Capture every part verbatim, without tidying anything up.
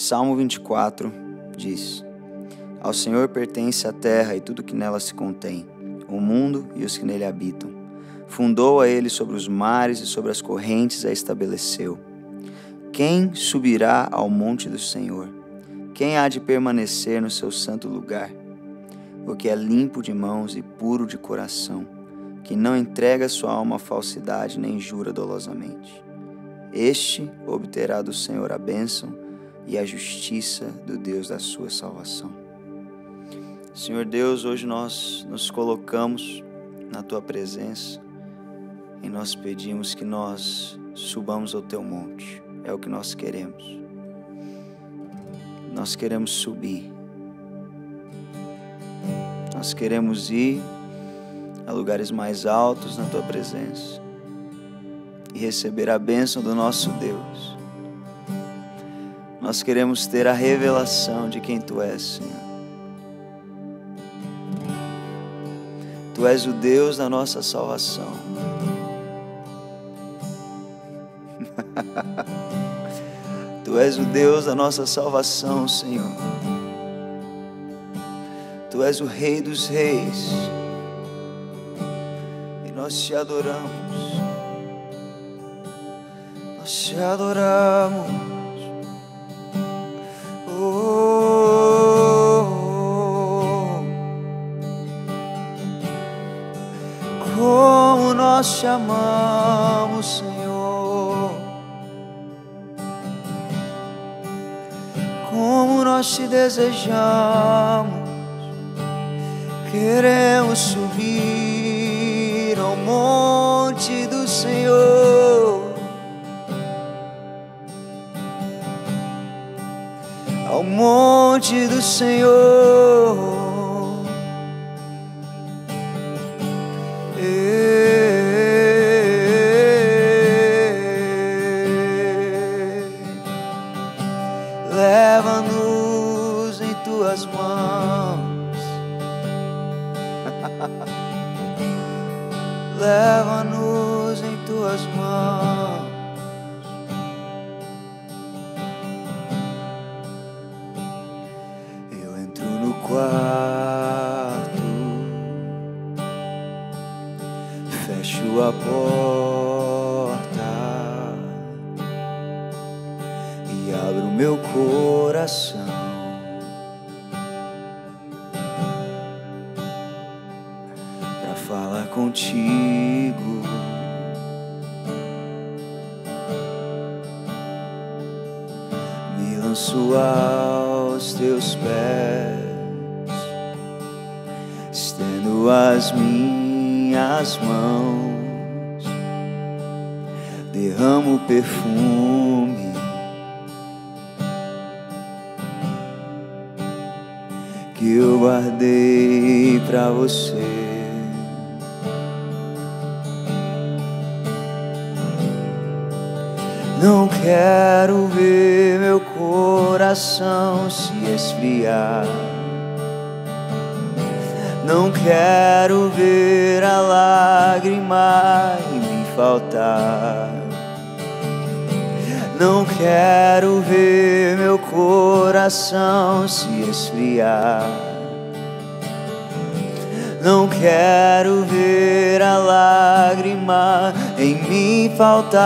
Salmo vinte e quatro diz: Ao Senhor pertence a terra e tudo que nela se contém, o mundo e os que nele habitam. Fundou a ele sobre os mares e sobre as correntes a estabeleceu. Quem subirá ao monte do Senhor? Quem há de permanecer no seu santo lugar? O que é limpo de mãos e puro de coração, que não entrega sua alma à falsidade nem jura dolosamente. Este obterá do Senhor a bênção e a justiça do Deus da sua salvação. Senhor Deus, hoje nós nos colocamos na Tua presença e nós pedimos que nós subamos ao Teu monte. É o que nós queremos. Nós queremos subir. Nós queremos ir a lugares mais altos na Tua presença e receber a bênção do nosso Deus. Nós queremos ter a revelação de quem Tu és, Senhor. Tu és o Deus da nossa salvação. Tu és o Deus da nossa salvação, Senhor. Tu és o Rei dos Reis. E nós Te adoramos. Nós Te adoramos. Nós Te amamos, Senhor. Como nós Te desejamos. Queremos subir ao monte do Senhor, ao monte do Senhor. Leva-nos em Tuas mãos. Leva-nos em Tuas mãos. Eu entro no quarto, fecho a porta e abro meu coração. Pra falar contigo. Me lanço aos Teus pés, estendo as minhas mãos, derramo perfume. Que eu guardei pra você. Não quero ver meu coração se esfriar. Não quero ver a lágrima me faltar. Não quero ver meu coração se esfriar. Não quero ver a lágrima em mim faltar.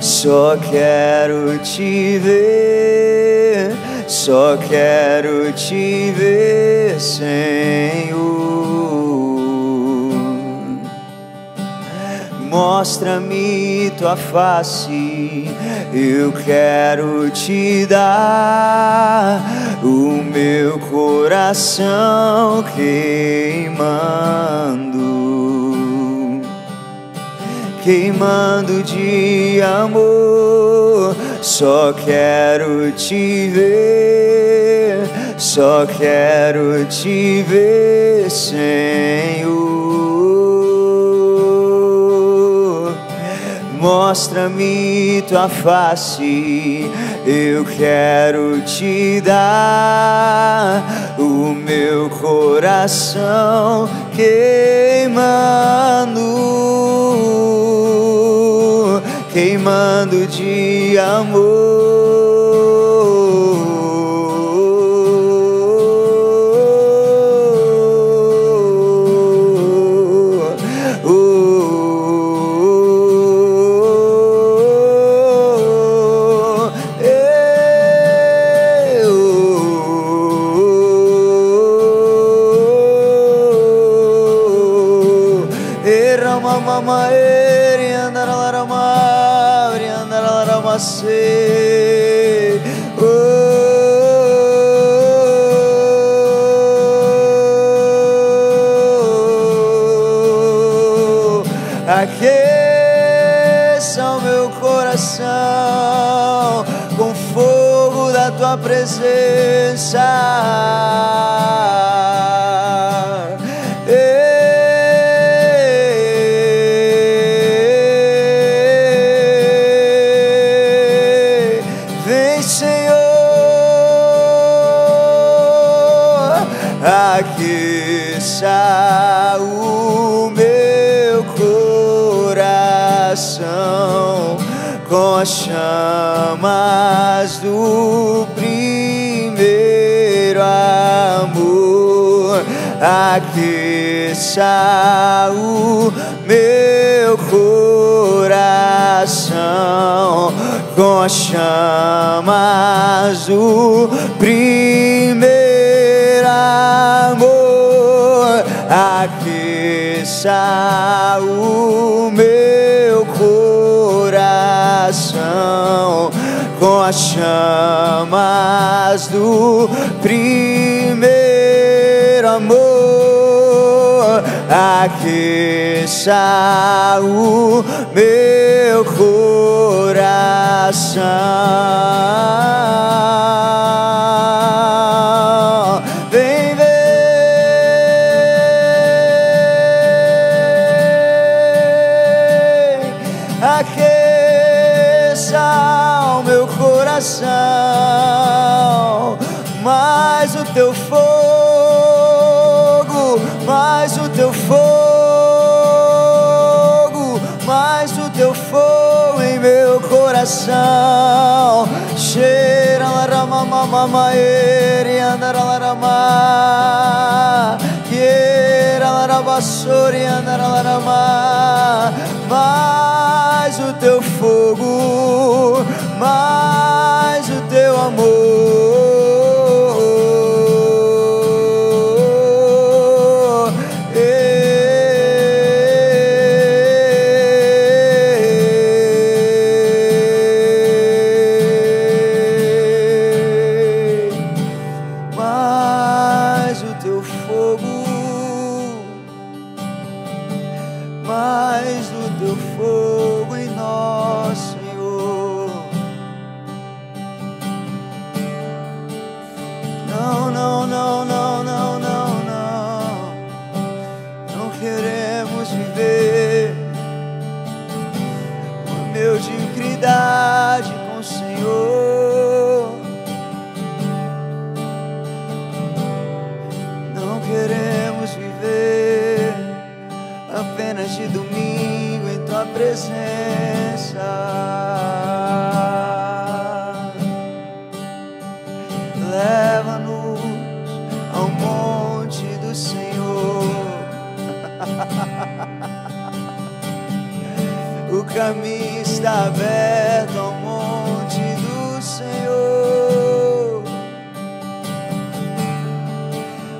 Só quero Te ver, só quero Te ver, Senhor. Mostra-me Tua face, eu quero Te dar o meu coração queimando, queimando de amor. Só quero Te ver, só quero Te ver, Senhor. Mostra-me Tua face, eu quero Te dar o meu coração queimando. queimando de amor. Oh, oh, oh, oh, eh, oh, oh, oh, eh, rama, mama, eh. Say, oh, oh, oh, oh, aqueça o meu coração com fogo da tua presença. Aqueça o meu coração com as chamas do primeiro amor. Aqueça o meu coração com as chamas do primeiro amor. Aqueça o meu coração com as chamas do primeiro amor. Aqueça o meu coração. Vem ver. Aqueça o meu coração, mais o teu fogo, mais o teu fogo, mais o teu fogo em meu coração. Cheira la rama mama maere andara la rama, cheira la rama sori andara la rama. Mais o teu fogo, mais o teu amor. Ei, mais o teu fogo, mais o teu fogo em nós, Senhor. Não, não, não, não, não, não, não. Não queremos viver por mediocridade com o Senhor. Não queremos viver apenas de domingo tua presença. Leva-nos ao monte do Senhor. O caminho está aberto ao monte do Senhor.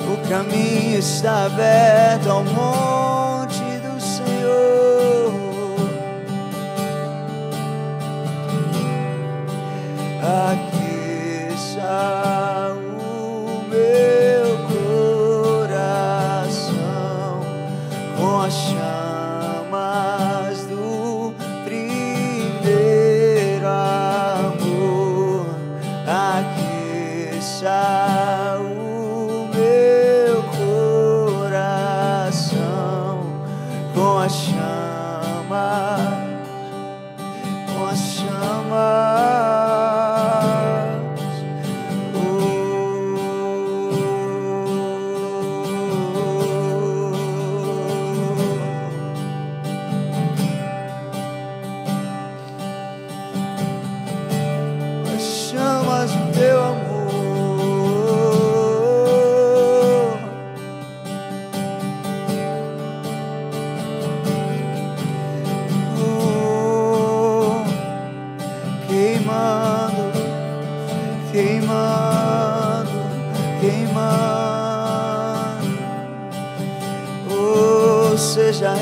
O caminho está aberto ao monte do Senhor. Aqueça o meu coração com as chamas do primeiro amor. Aqueça o meu coração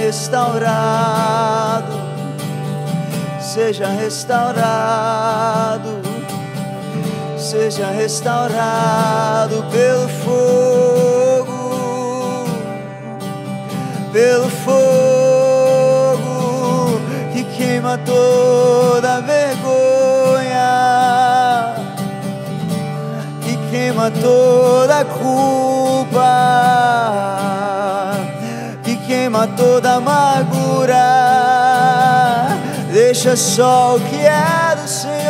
restaurado, seja restaurado, seja restaurado pelo fogo, pelo fogo que queima toda vergonha, que queima toda culpa, que queima toda amargura. Deixa só o que é do Senhor.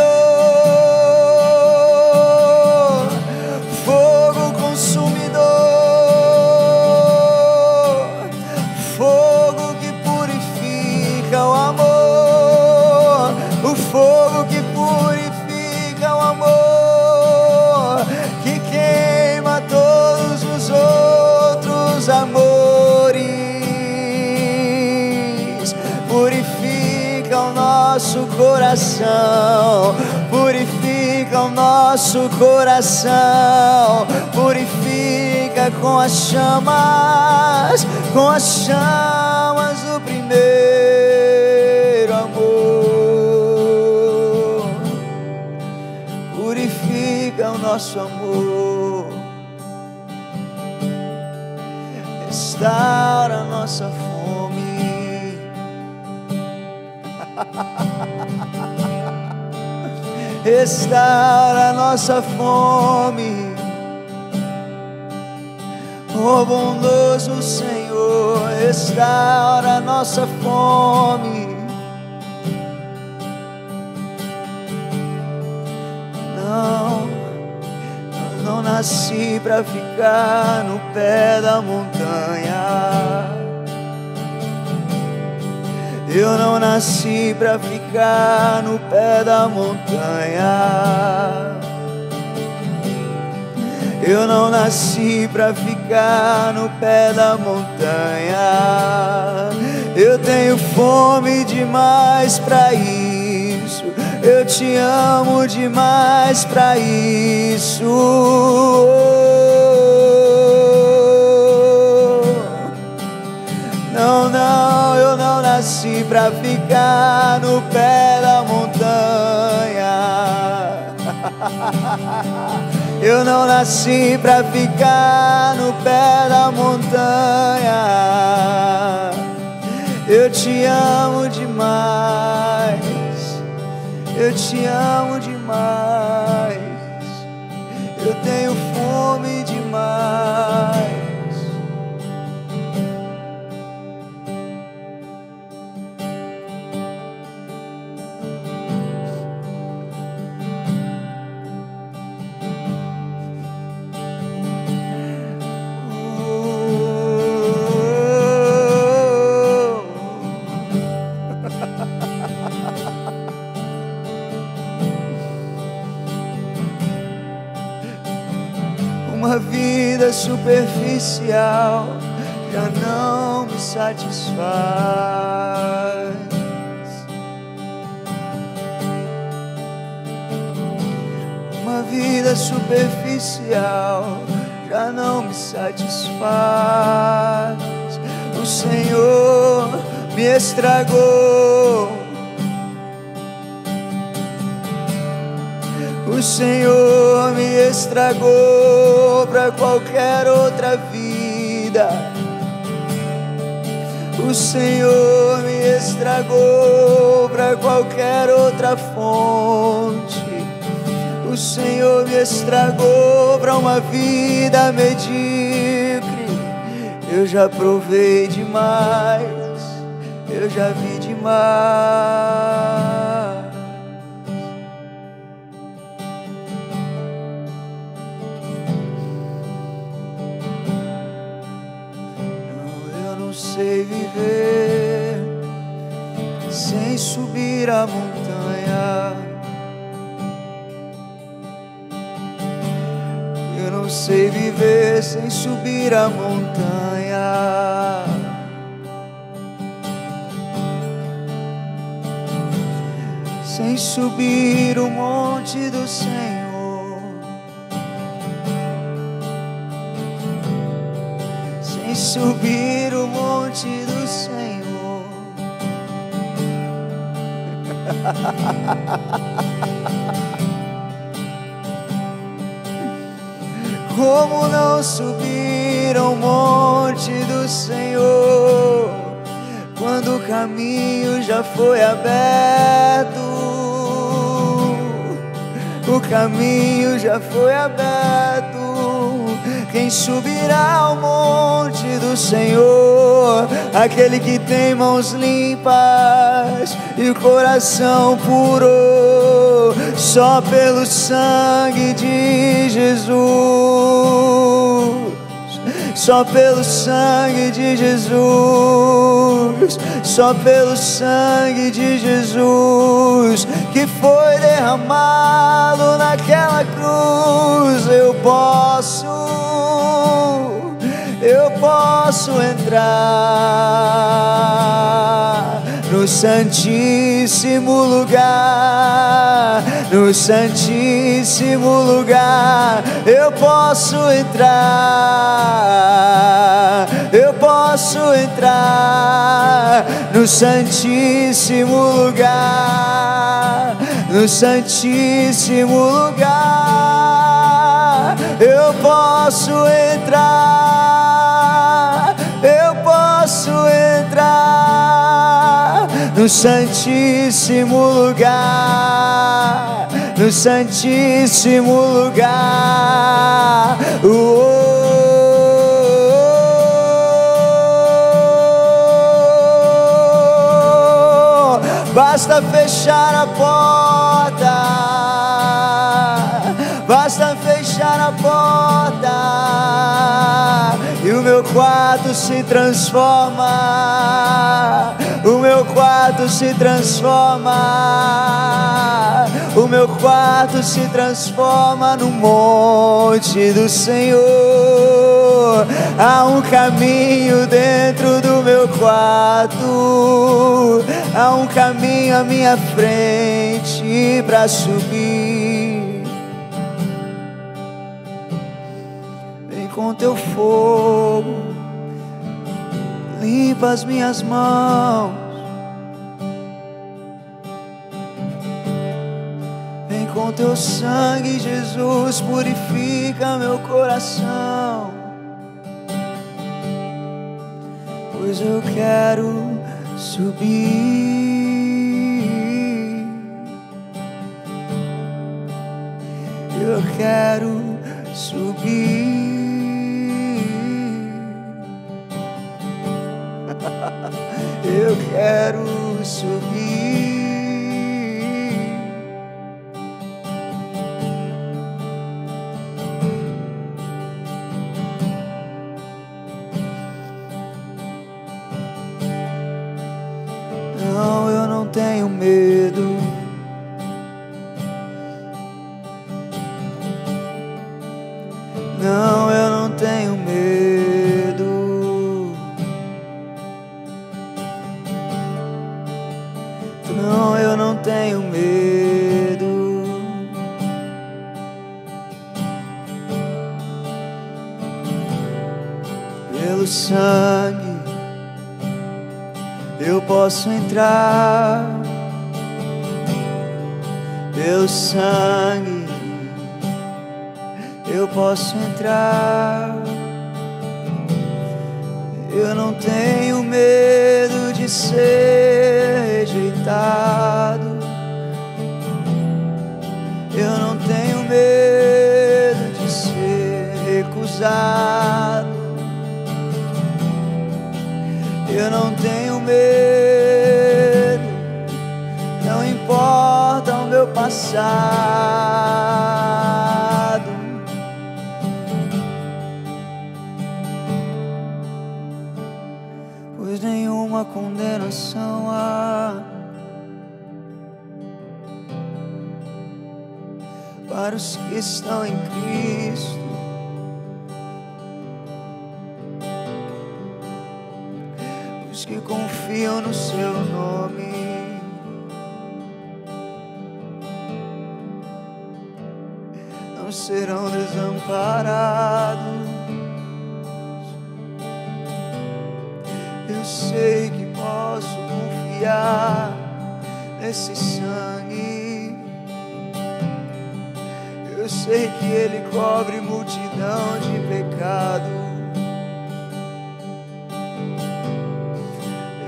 Nosso coração, purifica o nosso coração, purifica com as chamas, com as chamas do primeiro amor. Purifica o nosso amor, restaura a nossa fome. Restaura a nossa fome, ó bondoso Senhor, restaura a nossa fome. Não, eu não nasci para ficar no pé da montanha. Eu não nasci para ficar no pé da montanha. Eu não nasci para ficar no pé da montanha. Eu tenho fome demais para isso. Eu te amo demais para isso. Não, não, eu não nasci pra ficar no pé da montanha. Eu não nasci pra ficar no pé da montanha. Eu te amo demais. Eu te amo demais. Eu tenho fome demais. Uma vida superficial já não me satisfaz. Uma vida superficial já não me satisfaz. O Senhor me estragou. O Senhor me estragou para qualquer outra vida. O Senhor me estragou para qualquer outra fonte. O Senhor me estragou para uma vida medíocre. Eu já provei demais, eu já vi demais. Sei viver sem subir a montanha. Eu não sei viver sem subir a montanha. Sem subir o monte do Senhor. Subir o monte do Senhor. Como não subir ao monte do Senhor, quando o caminho já foi aberto, o caminho já foi aberto. Quem subirá ao monte do Senhor? Aquele que tem mãos limpas e o coração puro, só pelo sangue de Jesus, só pelo sangue de Jesus, só pelo sangue de Jesus que foi derramado naquela cruz. Eu posso, eu posso entrar no santíssimo lugar, no santíssimo lugar. Eu posso entrar, eu posso entrar no santíssimo lugar, no santíssimo lugar. Eu posso entrar, eu posso entrar no santíssimo lugar, no santíssimo lugar. Oh, basta fechar a porta, basta fechar a porta, e o meu quarto se transforma, o meu quarto se transforma, o meu quarto se transforma no monte do Senhor. Há um caminho dentro do meu quarto, há um caminho à minha frente para subir. Vem com teu fogo, limpa as minhas mãos. Vem com teu sangue, Jesus, purifica meu coração, pois eu quero subir, eu quero subir, eu quero subir. Não, eu não tenho medo. Não, eu não tenho medo. Não, eu não tenho medo. Pelo sangue eu posso entrar, pelo sangue eu posso entrar. Eu não tenho medo de ser rejeitado, eu não tenho medo de ser recusado, eu não tenho medo. Não importa o meu passado, pois nenhuma condenação há para os que estão em Cristo. Que confiam no seu nome. Não serão desamparados. Eu sei que posso confiar esse sangue. Eu sei que ele cobre multidão de pecado.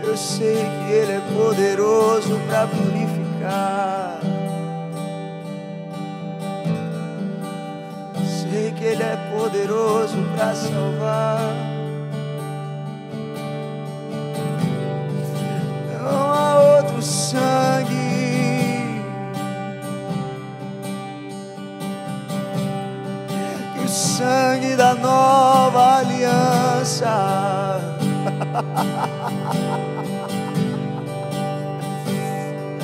Eu sei que ele é poderoso para purificar. Sei que ele é poderoso para salvar. Não há outro sangue que o sangue da nova aliança.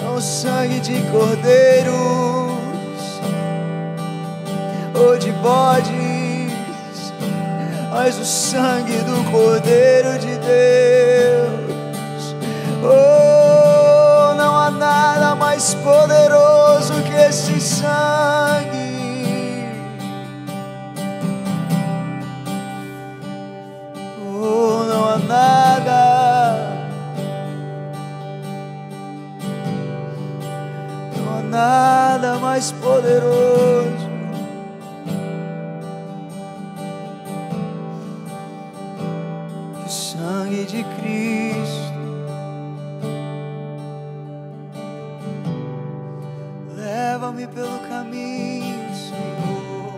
É o sangue de cordeiros ou de bodes, mas o sangue do Cordeiro de Deus. Oh, não há nada mais poderoso que esse sangue. Oh, não há nada, não há nada mais poderoso. Que o sangue de Cristo. Leva-me pelo caminho, Senhor.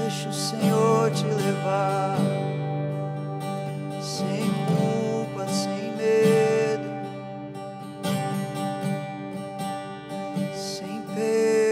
Deixa o Senhor te levar, sem culpa, sem medo, sem peso.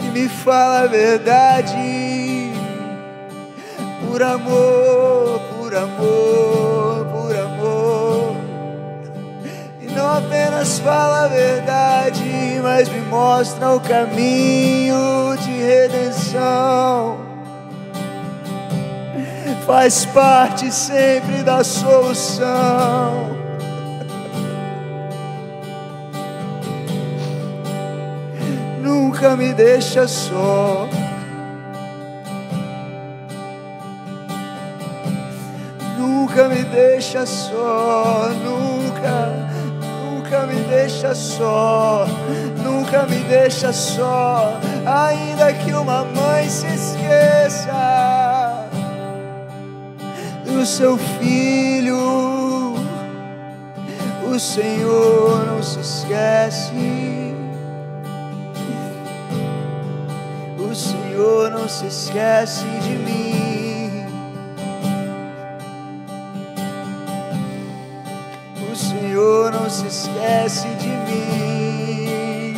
Que me fala a verdade, por amor, por amor, por amor. E não apenas fala a verdade, mas me mostra o caminho de redenção. Faz parte sempre da solução. Nunca me deixa só. Nunca me deixa só, nunca, nunca me deixa só, nunca me deixa só, ainda que uma mãe se esqueça do seu filho, o Senhor não se esquece, o Senhor não se esquece de mim. Não se esquece de mim.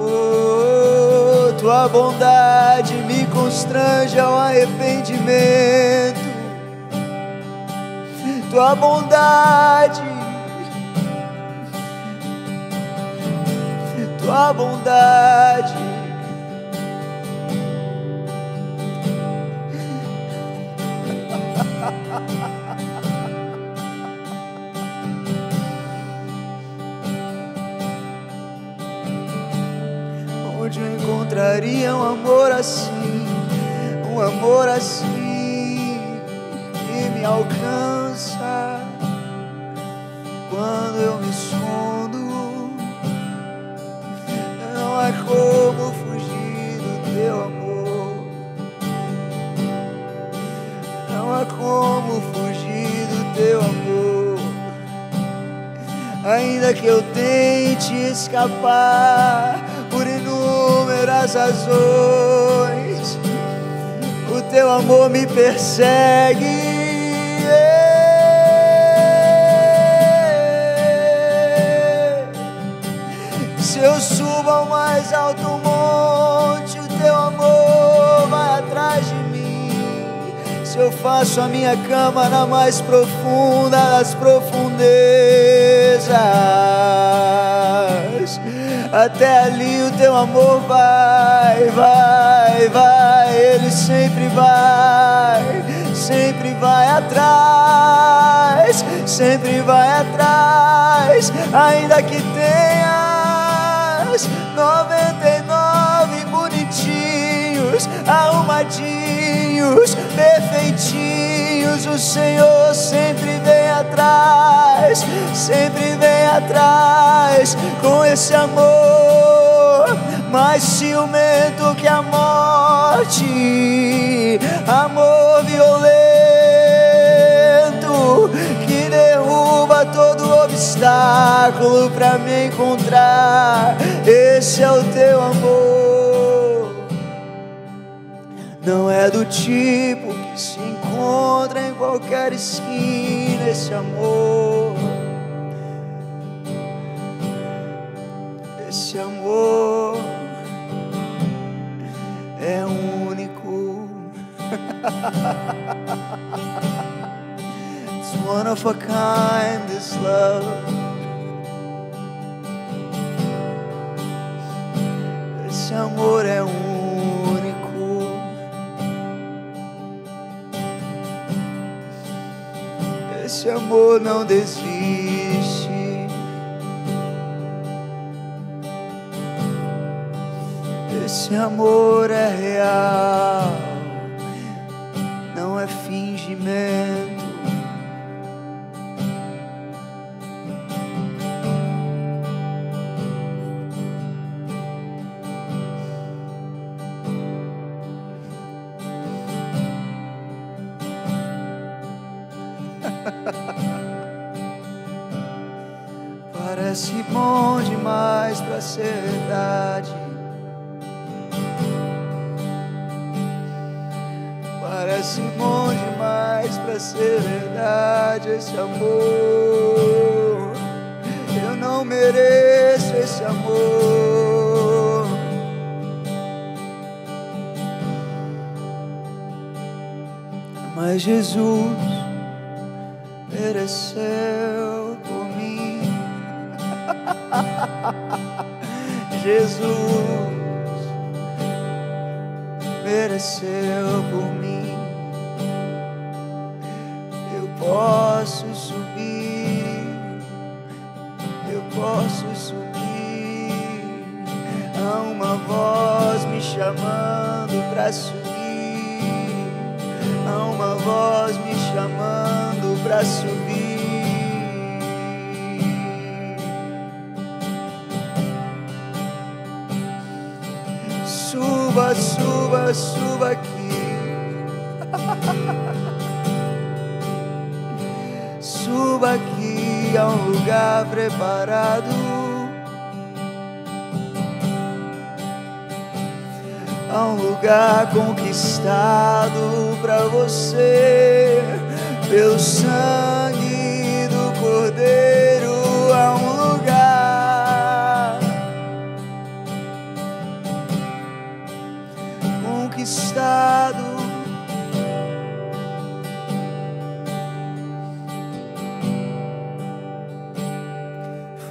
Oh, tua bondade me constrange ao arrependimento. Tua bondade, tua bondade, encontraria um amor assim, um amor assim que me alcança quando eu me escondo. Não há como fugir do teu amor, não há como fugir do teu amor, ainda que eu tente escapar por inúmeras razões, o teu amor me persegue. Se eu subo ao mais alto monte, o teu amor vai atrás de mim. Se eu faço a minha cama na mais profunda das profundezas, até ali o teu amor vai, vai, vai. Ele sempre vai, sempre vai atrás, sempre vai atrás. Ainda que tenhas noventa e nove bonitinhos, arrumadinhos, perfeitinhos, o Senhor sempre vem atrás, sempre vem atrás com esse amor mais ciumento que a morte, amor violento que derruba todo obstáculo pra me encontrar. Esse é o teu amor, não é do tipo que se encontra em qualquer esquina. Esse amor, esse amor é único. It's one of a kind, this love. Esse amor é único. Esse amor não desiste. Esse amor é real, não é fingimento. Parece bom demais pra ser verdade. Parece bom demais pra ser verdade esse amor. Eu não mereço esse amor. mas Jesus pereceu por mim. Jesus pereceu por mim. Eu posso subir, eu posso subir, há uma voz me chamando para subir. Há uma voz me chamando pra subir. Suba, suba, suba aqui. Suba aqui a um lugar preparado, a um lugar conquistado pra você, pelo sangue do Cordeiro. Há um lugar conquistado,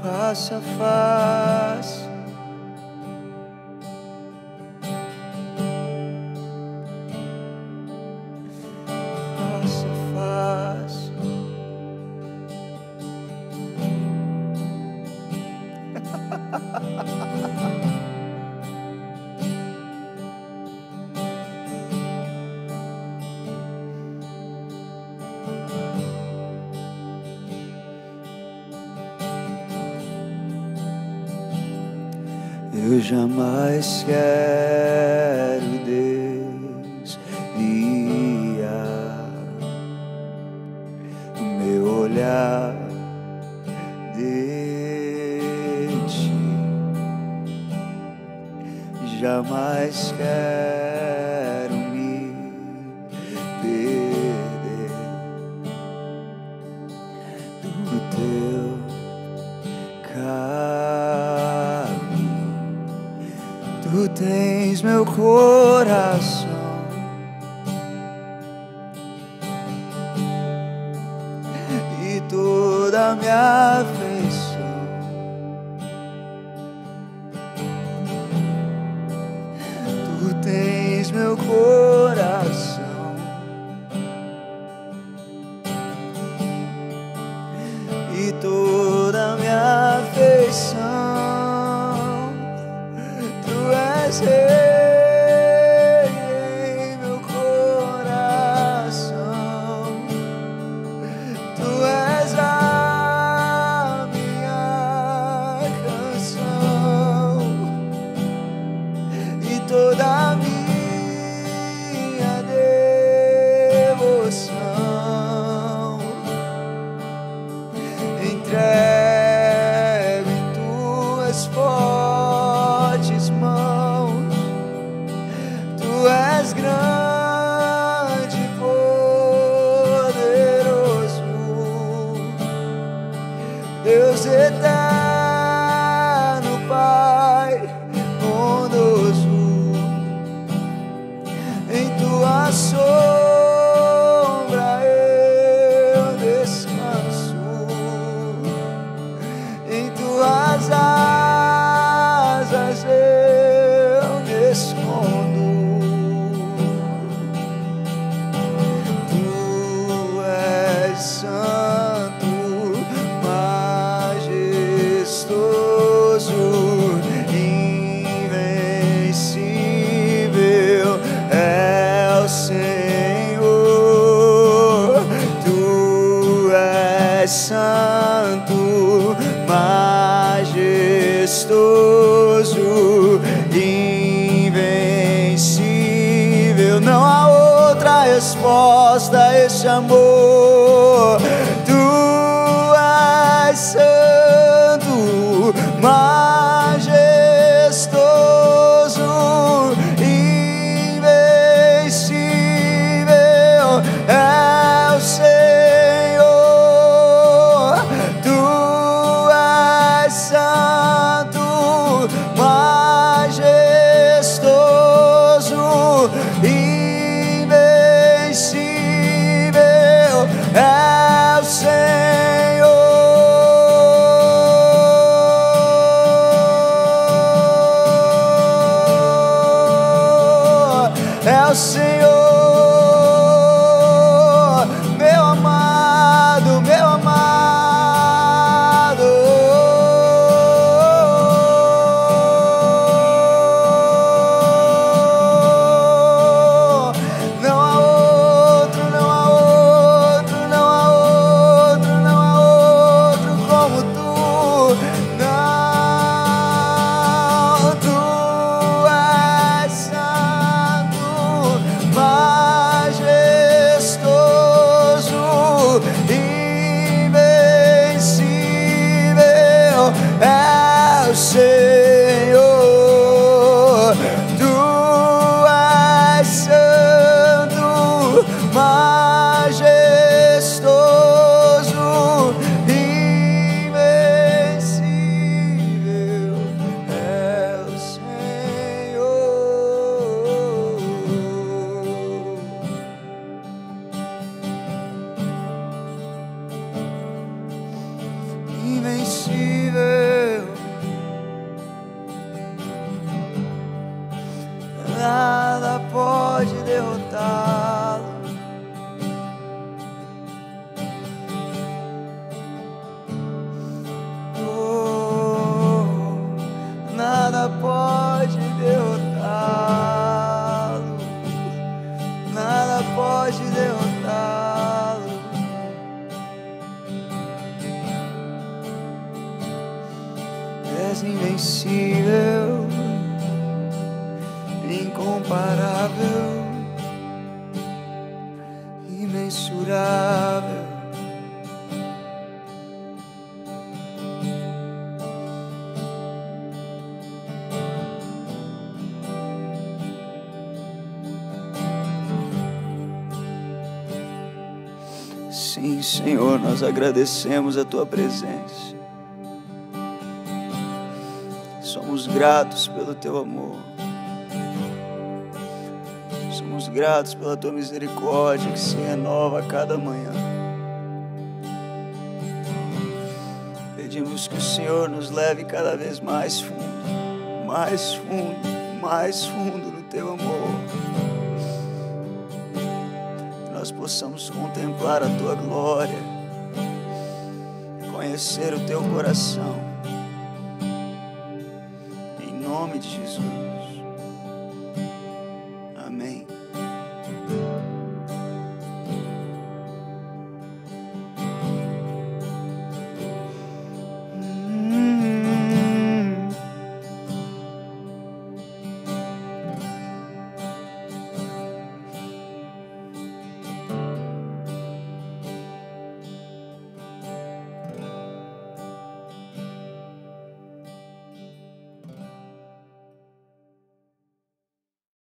face a face. Eu jamais quero desviar o meu olhar de ti. Jamais quero me perder do teu caminho. Tu tens meu coração, e toda minha afeição. Tu tens meu coração, e toda minha afeição. Ei, meu coração, tu és a minha canção e toda a minha devoção. Entrego em tuas fortes mãos. Tu és grande e poderoso, Deus eterno, Pai bondoso. Em tua sombra eu descanso, em tuas asas eu me escondo. Santo, majestoso, invencível é o Senhor. Tu és santo, majestoso, invencível. Não há outra resposta a esse amor. Tu és santo, majestoso, invencível é o Senhor. Tu és santo, majestoso, invencível. Senhor, meu amado, meu amado. Não há outro, não há outro, não há outro, não há outro como tu. Não, tu és santo, majestoso, invencível é o Senhor. Tu és santo, majestoso, invencível é o Senhor. Invencível nada pode derrotá-lo. Oh, nada pode derrotá-lo. Nada pode derrotá-lo. És invencível, incomparável, imensurável. Sim, Senhor, nós agradecemos a tua presença. Somos gratos pelo teu amor. Somos gratos pela tua misericórdia que se renova a cada manhã. Pedimos que o Senhor nos leve cada vez mais fundo, mais fundo, mais fundo no teu amor. Que nós possamos contemplar a tua glória, conhecer o teu coração. Em nome de Jesus.